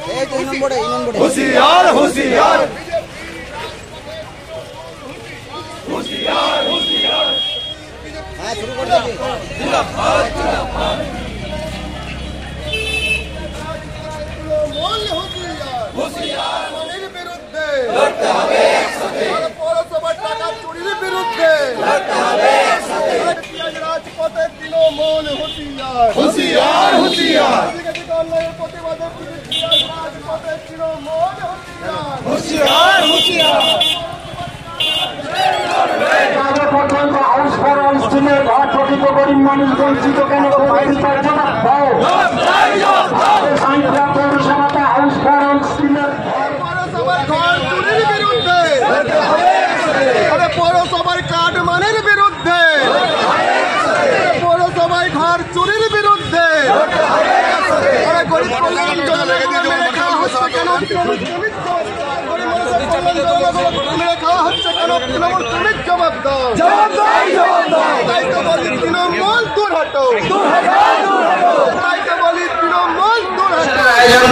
হুশিয়ার হুশিয়ার হুশিয়ার হুশিয়ার হ্যাঁ শুরু করে দিই জিন্দাবাদ জিন্দাবাদ মূল হুশিয়ার হুশিয়ার মনের বিরুদ্ধে লড়তে হবে একসাথে পৌরসভার টাকা চুরির বিরুদ্ধে লড়তে হবে একসাথে রাজপথে দিলো মূল হুশিয়ার হুশিয়ার হুশিয়ার হুশিয়ার হুশিয়ার পৌরসভার কার্ড মানের বিরুদ্ধে পৌরসভায় ঘর চুরির বিরুদ্ধে আয়োজন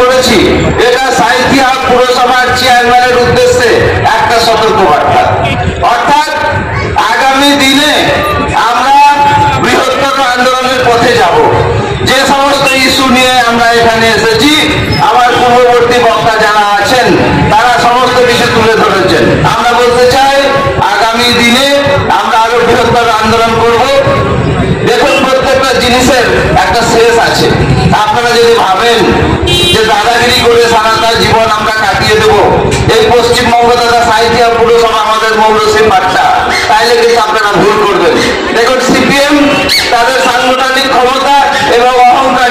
করেছি। এটা সাঁইথিয়া পুরসভার চেয়ারম্যানের উদ্দেশ্যে একটা সতর্কবার্তা, অর্থাৎ আগামী দিনে আমরা বৃহত্তর আন্দোলনের পথে যাব। যে সমস্ত ইস্যু নিয়ে আমরা এখানে এসেছি আমার পূর্ববর্তী বক্তা যারা আছেন তারা সমস্ত বিষয় তুলে ধরেছেন। আমরা বলতে চাই আগামী দিনে আমরা আরো বৃহত্তর আন্দোলন করব। দেখুন, প্রত্যেকটা জিনিসের একটা শেষ আছে। আপনারা যদি ভাবেন যে দাদাগিরি করে সারাটা জীবন আমরা কাটিয়ে দেবো, এই পশ্চিমবঙ্গ তথা সাঁইথিয়া পুরসভা আমাদের মৌলসী পাট্টা, তাইলে কিন্তু আপনারা ভুল করবেন। দেখুন, সিপিএম তাদের সাংগঠনিক ক্ষমতা এবং অহংকার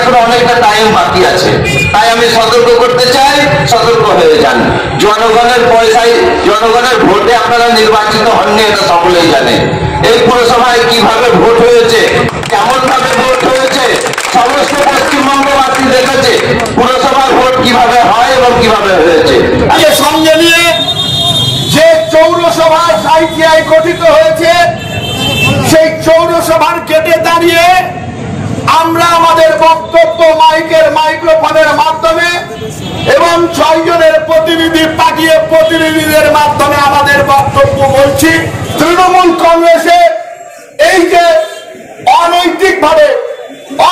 এখন অনেকটা টাইম বাকি আছে। তাই আমি সতর্ক করতে চাই, সতর্ক হয়ে যান। জনগণের পয়সায়, জনগণের ভোটে আপনারা নির্বাচিত হননি, এটা সকলেই জানে। এই পুরসভায় কিভাবে ভোট হয়েছে, কেমন ভাবে ভোট হয়েছে, সমস্ত পশ্চিমবঙ্গবাসী দেখেছে পুরসভার ভোট কিভাবে হয় এবং কিভাবে হয়েছে। সঙ্গে নিয়ে যে পৌরসভা সাঁইথিয়ায় গঠিত হয়েছে, সেই পৌরসভার গেটে দাঁড়িয়ে আমরা আমাদের বক্তব্য মাইক্রোফোনের মাধ্যমে এবং ৬ জনের প্রতিনিধি পাঠিয়ে প্রতিনিধিদের মাধ্যমে আমাদের বক্তব্য বলছি। তৃণমূল কংগ্রেসে এই যে অনৈতিকভাবে,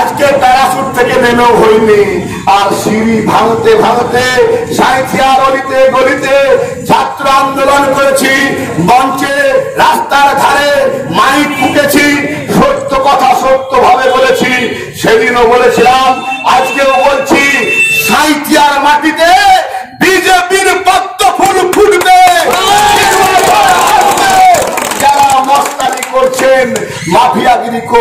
আজকে প্যারাসুট থেকে নেমেও হয়নি আর সিঁড়ি ভাঙতে ভাঙতে সাঁইথিয়ার অলিতে গলিতে ছাত্র আন্দোলন করেছি মঞ্চে রাস্তার ধারে মাইক ফুটেছি সত্য কথা সত্যভাবে বলেছি সেদিনও বলেছিলাম আজকেও বলছি সাঁইথিয়ার মাটিতে বিজেপির পদ্ম ফুল ফুটবে যারা মস্তানি করছেন মাফিয়াগিরি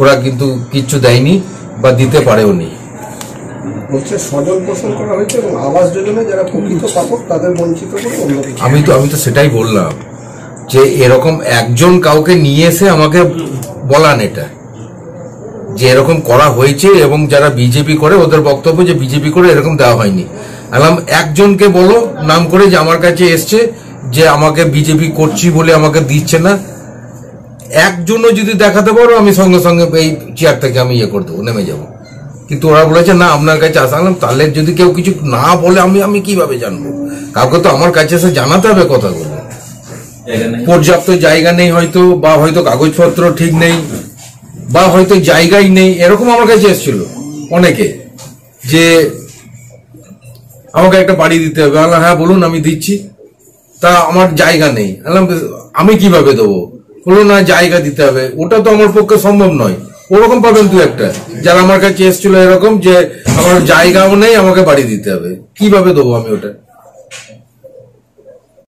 ওরা কিন্তু কিচ্ছু দেয়নি বা দিতে পারেও নি আমি তো সেটাই বললাম যে এরকম একজন কাউকে নিয়ে এসে আমাকে বলান এটা যে এরকম করা হয়েছে এবং যারা বিজেপি করে ওদের বক্তব্য যে বিজেপি করে এরকম দেওয়া হয়নি একজনকে বলো নাম করে যে আমার কাছে এসছে যে আমাকে বিজেপি করছি বলে আমাকে দিচ্ছে না একজনও যদি দেখাতে পারো আমি সঙ্গে সঙ্গে এই চেয়ার থেকে আমি ইয়ে করে দেবো নেমে যাবো কিন্তু ওরা বলেছে না আপনার কাছে আসলাম তাহলে যদি কেউ কিছু না বলে আমি কিভাবে জানবো কাউকে তো আমার কাছে এসে জানাতে হবে কথাগুলো পর্যাপ্ত জায়গা নেই হয়তো বা হয়তো কাগজপত্র ঠিক নেই বা হয়তো জায়গাই নেই এরকম আমার কাছে এসেছিল অনেকে যে আমাকে একটা বাড়ি দিতে হবে আল্লাহ হ্যাঁ বলুন আমি দিচ্ছি তা আমার জায়গা নেই আমি কিভাবে দেবো বললো না জায়গা দিতে হবে ওটা তো আমার পক্ষে সম্ভব নয় ওরকম পাবেন দু একটা যারা আমার কাছে এসেছিল এরকম যে আমার জায়গাও নেই আমাকে বাড়ি দিতে হবে কিভাবে দেবো আমি ওটা